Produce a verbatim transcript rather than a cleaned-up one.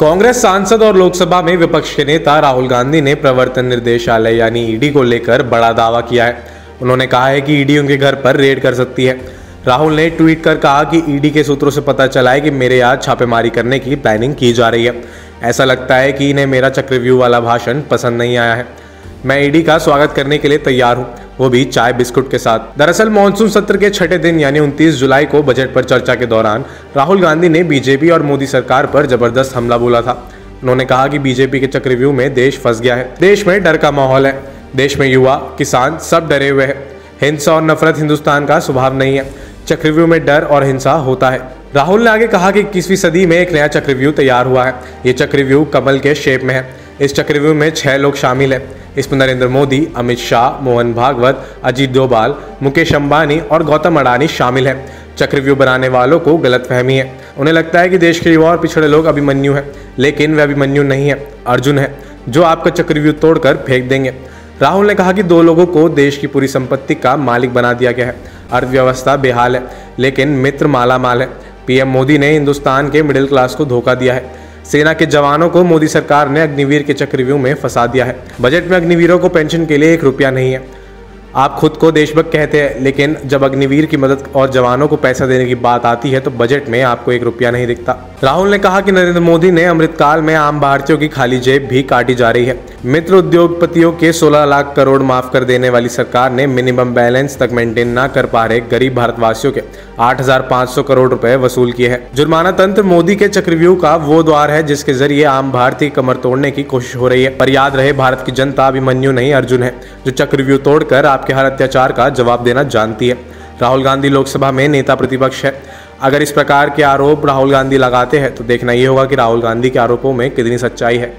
कांग्रेस सांसद और लोकसभा में विपक्ष के नेता राहुल गांधी ने प्रवर्तन निदेशालय यानी ईडी को लेकर बड़ा दावा किया है। उन्होंने कहा है कि ईडी उनके घर पर रेड कर सकती है। राहुल ने ट्वीट कर कहा कि ईडी के सूत्रों से पता चला है कि मेरे यहाँ छापेमारी करने की प्लानिंग की जा रही है। ऐसा लगता है कि इन्हें मेरा चक्रव्यूह वाला भाषण पसंद नहीं आया है। मैं ईडी का स्वागत करने के लिए तैयार हूँ, वो भी चाय बिस्कुट के साथ। दरअसल मॉनसून सत्र के छठे दिन यानी उनतीस जुलाई को बजट पर चर्चा के दौरान राहुल गांधी ने बीजेपी और मोदी सरकार पर जबरदस्त हमला बोला था। उन्होंने कहा कि बीजेपी के चक्रव्यूह में देश फंस गया है। देश में डर का माहौल है। देश में युवा किसान सब डरे हुए हैं। हिंसा और नफरत हिंदुस्तान का स्वभाव नहीं है। चक्रव्यूह में डर और हिंसा होता है। राहुल ने आगे कहा कि इक्कीसवीं सदी में एक नया चक्रव्यूह तैयार हुआ है। ये चक्रव्यूह कमल के शेप में है। इस चक्रव्यूह में छह लोग शामिल हैं। इसमें नरेंद्र मोदी, अमित शाह, मोहन भागवत, अजीत डोभाल, मुकेश अंबानी और गौतम अडानी शामिल हैं। चक्रव्यूह बनाने वालों को गलतफहमी है। उन्हें लगता है कि देश के युवा और पिछड़े लोग अभिमन्यु हैं, लेकिन वे अभिमन्यु नहीं है, अर्जुन है, जो आपका चक्रव्यूह तोड़कर फेंक देंगे। राहुल ने कहा कि दो लोगों को देश की पूरी संपत्ति का मालिक बना दिया गया है। अर्थव्यवस्था बेहाल है, लेकिन मित्र माला माल है। पीएम मोदी ने हिंदुस्तान के मिडिल क्लास को धोखा दिया है। सेना के जवानों को मोदी सरकार ने अग्निवीर के चक्रव्यूह में फंसा दिया है। बजट में अग्निवीरों को पेंशन के लिए एक रुपया नहीं है। आप खुद को देशभक्त कहते हैं, लेकिन जब अग्निवीर की मदद और जवानों को पैसा देने की बात आती है तो बजट में आपको एक रुपया नहीं दिखता। राहुल ने कहा कि नरेंद्र मोदी ने अमृतकाल में आम भारतीयों की खाली जेब भी काटी जा रही है। मित्र उद्योगपतियों के सोलह लाख करोड़ माफ कर देने वाली सरकार ने मिनिमम बैलेंस तक मेंटेन न कर पा रहे गरीब भारतवासियों के आठ हजार पाँच सौ करोड़ रुपए वसूल किए हैं। जुर्माना तंत्र मोदी के चक्रव्यूह का वो द्वार है जिसके जरिए आम भारतीय कमर तोड़ने की कोशिश हो रही है। पर याद रहे, भारत की जनता अभिमन्यु नहीं अर्जुन है, जो चक्रव्यूह तोड़कर आपके हर अत्याचार का जवाब देना जानती है। राहुल गांधी लोकसभा में नेता प्रतिपक्ष है। अगर इस प्रकार के आरोप राहुल गांधी लगाते हैं तो देखना ये होगा कि राहुल गांधी के आरोपों में कितनी सच्चाई है।